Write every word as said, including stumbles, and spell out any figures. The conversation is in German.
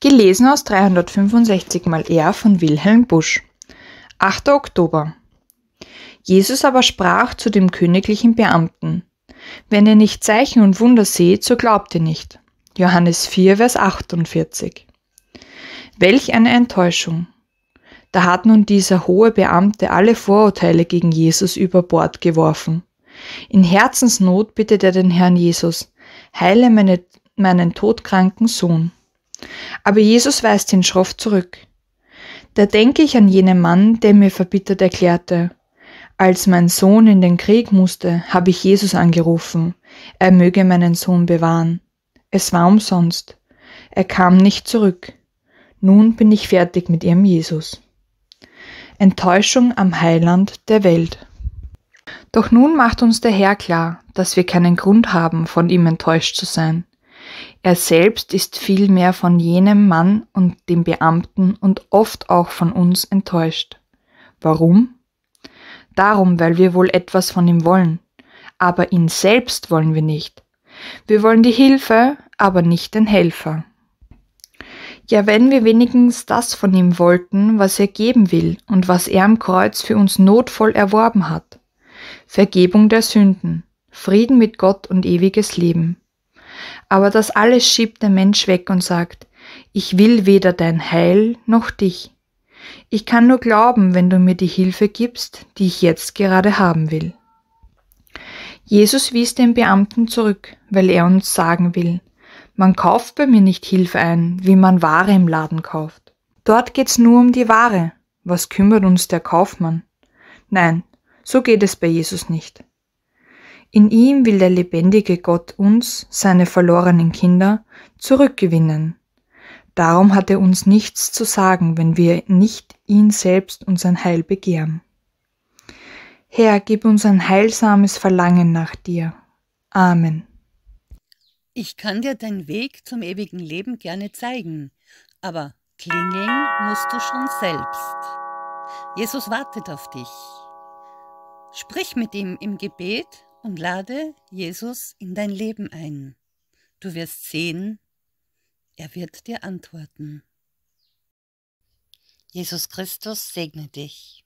Gelesen aus dreihundertfünfundsechzig mal R von Wilhelm Busch. achter Oktober. Jesus aber sprach zu dem königlichen Beamten: Wenn ihr nicht Zeichen und Wunder seht, so glaubt ihr nicht. Johannes vier, Vers achtundvierzig. Welch eine Enttäuschung! Da hat nun dieser hohe Beamte alle Vorurteile gegen Jesus über Bord geworfen. In Herzensnot bittet er den Herrn Jesus: Heile meine, meinen todkranken Sohn. Aber Jesus weist ihn schroff zurück. Da denke ich an jenen Mann, der mir verbittert erklärte: Als mein Sohn in den Krieg musste, habe ich Jesus angerufen, er möge meinen Sohn bewahren. Es war umsonst. Er kam nicht zurück. Nun bin ich fertig mit ihrem Jesus. Enttäuschung am Heiland der Welt. Doch nun macht uns der Herr klar, dass wir keinen Grund haben, von ihm enttäuscht zu sein. Er selbst ist vielmehr von jenem Mann und dem Beamten und oft auch von uns enttäuscht. Warum? Darum, weil wir wohl etwas von ihm wollen, aber ihn selbst wollen wir nicht. Wir wollen die Hilfe, aber nicht den Helfer. Ja, wenn wir wenigstens das von ihm wollten, was er geben will und was er am Kreuz für uns notvoll erworben hat: Vergebung der Sünden, Frieden mit Gott und ewiges Leben. Aber das alles schiebt der Mensch weg und sagt: Ich will weder dein Heil noch dich. Ich kann nur glauben, wenn du mir die Hilfe gibst, die ich jetzt gerade haben will. Jesus wies den Beamten zurück, weil er uns sagen will: Man kauft bei mir nicht Hilfe ein, wie man Ware im Laden kauft. Dort geht's nur um die Ware. Was kümmert uns der Kaufmann? Nein, so geht es bei Jesus nicht. In ihm will der lebendige Gott uns, seine verlorenen Kinder, zurückgewinnen. Darum hat er uns nichts zu sagen, wenn wir nicht ihn selbst und sein Heil begehren. Herr, gib uns ein heilsames Verlangen nach dir. Amen. Ich kann dir deinen Weg zum ewigen Leben gerne zeigen, aber klingeln musst du schon selbst. Jesus wartet auf dich. Sprich mit ihm im Gebet und lade Jesus in dein Leben ein. Du wirst sehen, er wird dir antworten. Jesus Christus segne dich.